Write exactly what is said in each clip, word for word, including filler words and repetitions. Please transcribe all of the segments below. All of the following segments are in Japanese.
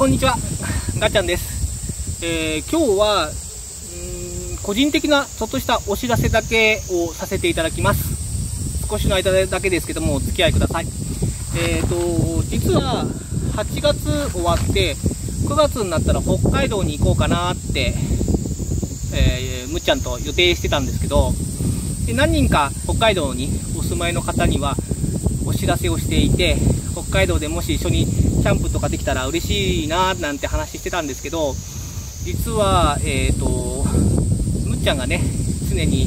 こんにちは、がちゃんです。えー、今日はうーん個人的なちょっとしたお知らせだけをさせていただきます。少しの間だけですけどもお付き合いください。えーと実ははちがつ終わってくがつになったら北海道に行こうかなって、えー、むっちゃんと予定してたんですけど、で何人か北海道にお住まいの方にはお知らせをしていて、北海道でもし一緒にキャンプとかできたら嬉しいなーなんて話してたんですけど、実は、えーと、むっちゃんがね、常に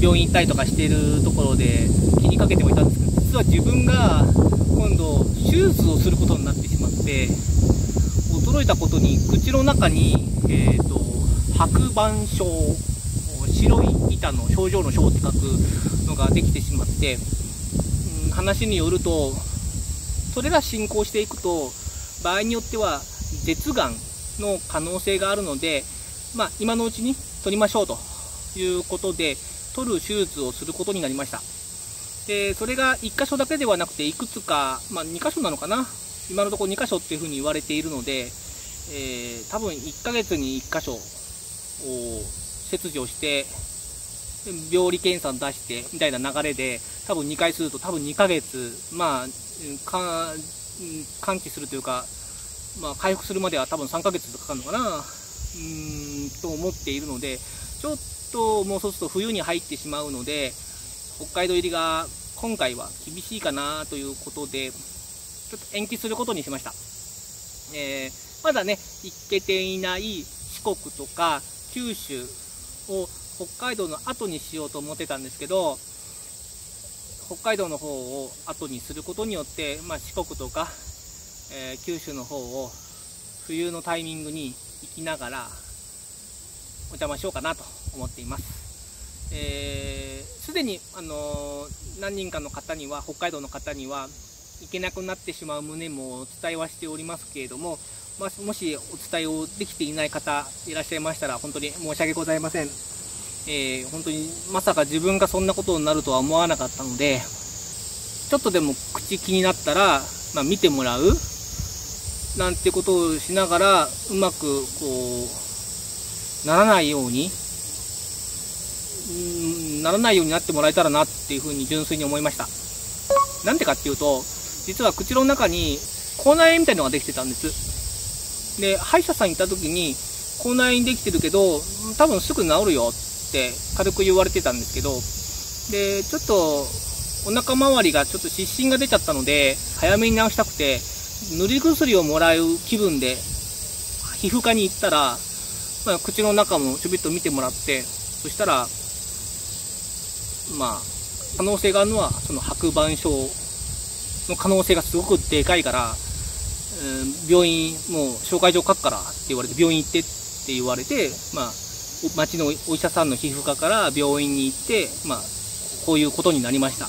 病院行ったりとかしているところで気にかけてはいたんですけど、実は自分が今度手術をすることになってしまって、驚いたことに口の中に、えーと、白板症、白い板の症状の症って書くのができてしまって、うん、話によると、それが進行していくと、場合によっては舌がんの可能性があるので、まあ、今のうちに取りましょうということで、取る手術をすることになりました。で、それがいっ箇所だけではなくて、いくつか、まあ、に箇所なのかな、今のところに箇所っていうふうに言われているので、えー、多分いっかげつにいっ箇所を切除して、病理検査を出してみたいな流れで、多分にかいすると、多分にかげつ、まあ、か完治するというか、まあ、回復するまでは多分さんかげつとかかるのかな、うーんと思っているので、ちょっともうそうすると冬に入ってしまうので、北海道入りが今回は厳しいかなということで、ちょっと延期することにしました。えー、まだね、行けていない四国とか九州を北海道の後にしようと思ってたんですけど、北海道の方を後にすることによって、まあ、四国とか、えー、九州の方を冬のタイミングに行きながらお邪魔しようかなと思っています。す、えー、でに、あのー、何人かの方には、北海道の方には行けなくなってしまう旨もお伝えはしておりますけれども、まあ、もしお伝えをできていない方いらっしゃいましたら本当に申し訳ございません。えー、本当にまさか自分がそんなことになるとは思わなかったので、ちょっとでも口気になったら、まあ、見てもらうなんてことをしながら、うまくこうならないようにならないようになってもらえたらなっていうふうに純粋に思いました。なんでかっていうと、実は口の中に口内炎みたいなのができてたんです。で、歯医者さんに行った時に、口内炎できてるけど多分すぐ治るよって軽く言われてたんですけど、でちょっとお腹周りがちょっと湿疹が出ちゃったので、早めに治したくて塗り薬をもらう気分で皮膚科に行ったら、まあ、口の中もちょびっと見てもらって、そしたらまあ可能性があるのはその白板症の可能性がすごくでかいから、うん病院もう紹介状書くからって言われて、病院行ってって言われて、まあ町のお医者さんの皮膚科から病院に行って、まあ、こういうことになりました。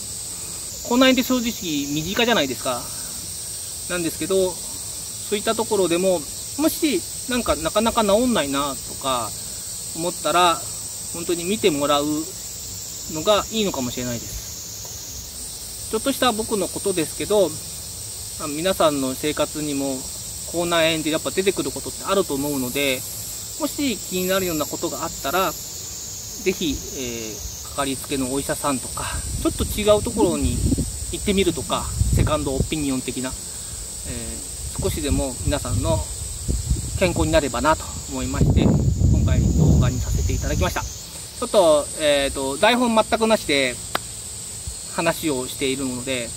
こんなにで正直身近じゃないですか。なんですけど、そういったところでも、もしなんかなかなか治んないなとか思ったら、本当に見てもらうのがいいのかもしれないです。ちょっとした僕のことですけど、皆さんの生活にも口内炎ってやっぱ出てくることってあると思うので、もし気になるようなことがあったら、ぜひ、えー、かかりつけのお医者さんとか、ちょっと違うところに行ってみるとか、セカンドオピニオン的な、えー、少しでも皆さんの健康になればなと思いまして、今回動画にさせていただきました。ちょっと、えーと、台本全くなしで話をしているので、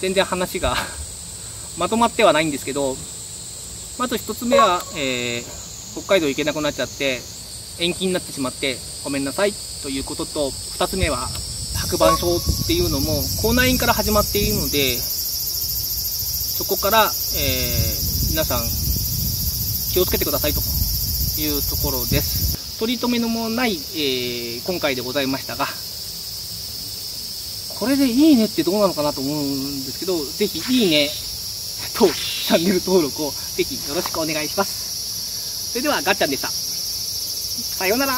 全然話がまとまってはないんですけど、まず一つ目は、えー北海道行けなくなっちゃって、延期になってしまって、ごめんなさいということと、二つ目は、白板症っていうのも、口内炎から始まっているので、そこから、えー、皆さん、気をつけてくださいというところです。取り留めのもない、えー、今回でございましたが、これでいいねってどうなのかなと思うんですけど、ぜひいいねとチャンネル登録をぜひよろしくお願いします。それでは、がっちゃんでした。さようなら。